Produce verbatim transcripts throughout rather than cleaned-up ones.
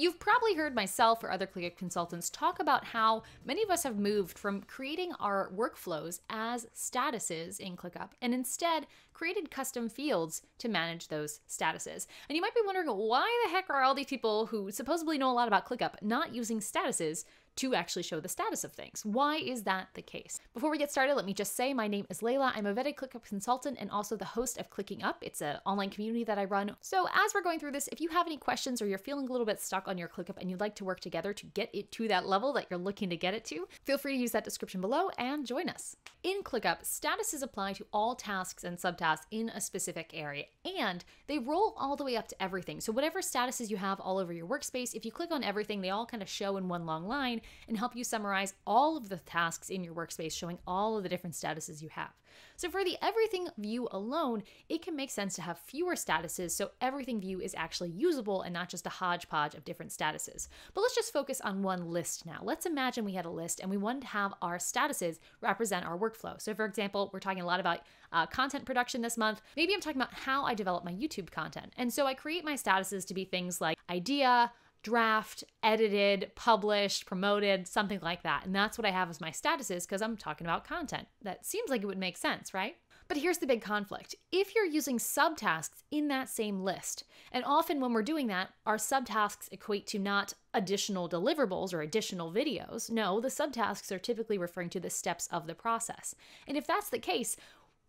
You've probably heard myself or other ClickUp consultants talk about how many of us have moved from creating our workflows as statuses in ClickUp and instead created custom fields to manage those statuses. And you might be wondering, why the heck are all these people who supposedly know a lot about ClickUp not using statuses to actually show the status of things? Why is that the case? Before we get started, let me just say my name is Layla. I'm a vetted ClickUp consultant and also the host of Clicking Up. It's an online community that I run. So as we're going through this, if you have any questions or you're feeling a little bit stuck on your ClickUp and you'd like to work together to get it to that level that you're looking to get it to, feel free to use that description below and join us. In ClickUp, statuses apply to all tasks and subtasks in a specific area, and they roll all the way up to everything. So whatever statuses you have all over your workspace, if you click on everything, they all kind of show in one long line and help you summarize all of the tasks in your workspace, showing all of the different statuses you have. So for the everything view alone, it can make sense to have fewer statuses so everything view is actually usable and not just a hodgepodge of different statuses. But let's just focus on one list now. Let's imagine we had a list and we wanted to have our statuses represent our workflow. So for example, we're talking a lot about uh, content production this month. Maybe I'm talking about how I develop my YouTube content. And so I create my statuses to be things like idea, draft, edited, published, promoted, something like that. And that's what I have as my statuses because I'm talking about content. That seems like it would make sense, right? But here's the big conflict. If you're using subtasks in that same list, and often when we're doing that, our subtasks equate to not additional deliverables or additional videos. No, the subtasks are typically referring to the steps of the process. And if that's the case,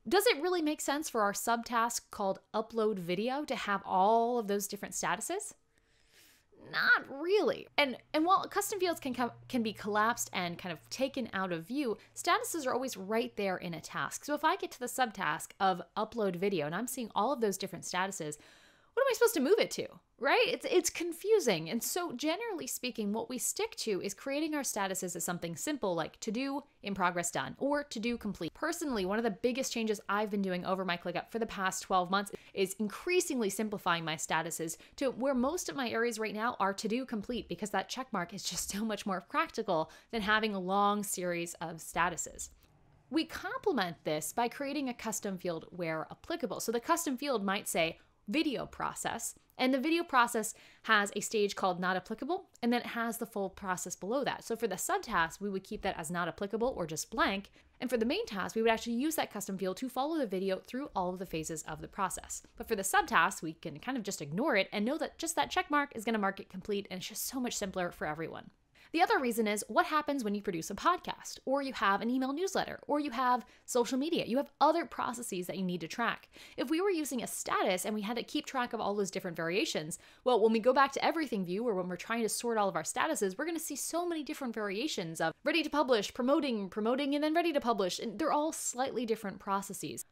does it really make sense for our subtask called upload video to have all of those different statuses? Not really. And and while custom fields can come, can be collapsed and kind of taken out of view, statuses are always right there in a task. So if I get to the subtask of upload video and I'm seeing all of those different statuses, what am I supposed to move it to, right? It's, it's confusing. And so generally speaking, what we stick to is creating our statuses as something simple like to do, in progress, done, or to do, complete. Personally, one of the biggest changes I've been doing over my ClickUp for the past twelve months is increasingly simplifying my statuses to where most of my areas right now are to do, complete, because that check mark is just so much more practical than having a long series of statuses. We complement this by creating a custom field where applicable. So the custom field might say, video process, and the video process has a stage called not applicable, and then it has the full process below that. So for the subtask, we would keep that as not applicable or just blank. And for the main task, we would actually use that custom field to follow the video through all of the phases of the process. But for the subtask, we can kind of just ignore it and know that just that check mark is going to mark it complete, and it's just so much simpler for everyone. The other reason is what happens when you produce a podcast, or you have an email newsletter, or you have social media. You have other processes that you need to track. If we were using a status and we had to keep track of all those different variations, well, when we go back to everything view or when we're trying to sort all of our statuses, we're going to see so many different variations of ready to publish, promoting, promoting, and then ready to publish. And they're all slightly different processes.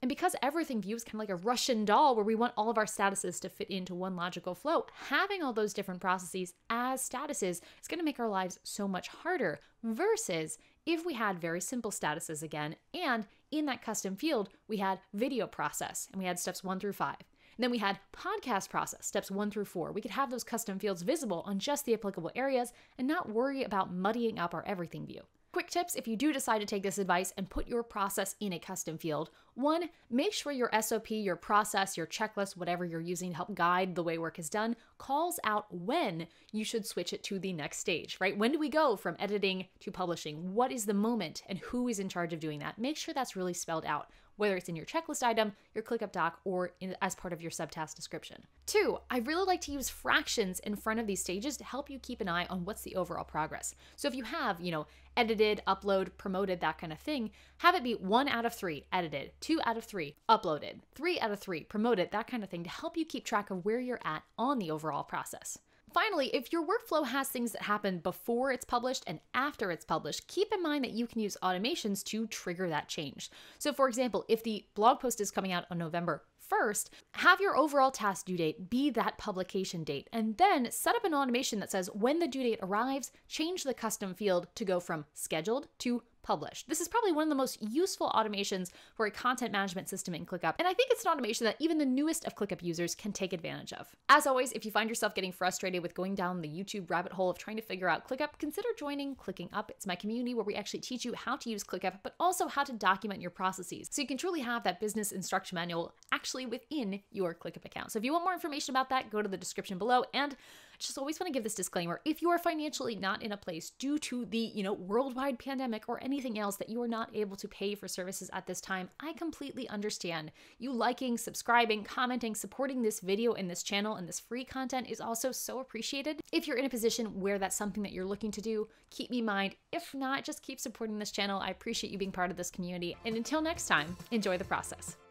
And because everything view is kind of like a Russian doll where we want all of our statuses to fit into one logical flow, having all those different processes as statuses is going to make our lives so much harder versus if we had very simple statuses again, and in that custom field, we had video process and we had steps one through five. And then we had podcast process, steps one through four. We could have those custom fields visible on just the applicable areas and not worry about muddying up our everything view. Quick tips if you do decide to take this advice and put your process in a custom field. One, make sure your S O P, your process, your checklist, whatever you're using to help guide the way work is done, calls out when you should switch it to the next stage, right? When do we go from editing to publishing? What is the moment and who is in charge of doing that? Make sure that's really spelled out, whether it's in your checklist item, your ClickUp doc, or in, as part of your subtask description. Two, I really like to use fractions in front of these stages to help you keep an eye on what's the overall progress. So if you have, you know, edited, upload, promoted, that kind of thing, have it be one out of three edited, two out of three uploaded, three out of three promoted, that kind of thing to help you keep track of where you're at on the overall process. Finally, if your workflow has things that happen before it's published and after it's published, keep in mind that you can use automations to trigger that change. So for example, if the blog post is coming out on November first, have your overall task due date be that publication date, and then set up an automation that says when the due date arrives, change the custom field to go from scheduled to published. This is probably one of the most useful automations for a content management system in ClickUp, and I think it's an automation that even the newest of ClickUp users can take advantage of. As always, if you find yourself getting frustrated with going down the YouTube rabbit hole of trying to figure out ClickUp, consider joining Clicking Up. It's my community where we actually teach you how to use ClickUp, but also how to document your processes so you can truly have that business instruction manual actually within your ClickUp account. So if you want more information about that, go to the description below. And Just always want to give this disclaimer. If you are financially not in a place due to the, you know, worldwide pandemic or anything else that you are not able to pay for services at this time, I completely understand. You liking, subscribing, commenting, supporting this video and this channel and this free content is also so appreciated. If you're in a position where that's something that you're looking to do, keep me in mind. If not, just keep supporting this channel. I appreciate you being part of this community. And until next time, enjoy the process.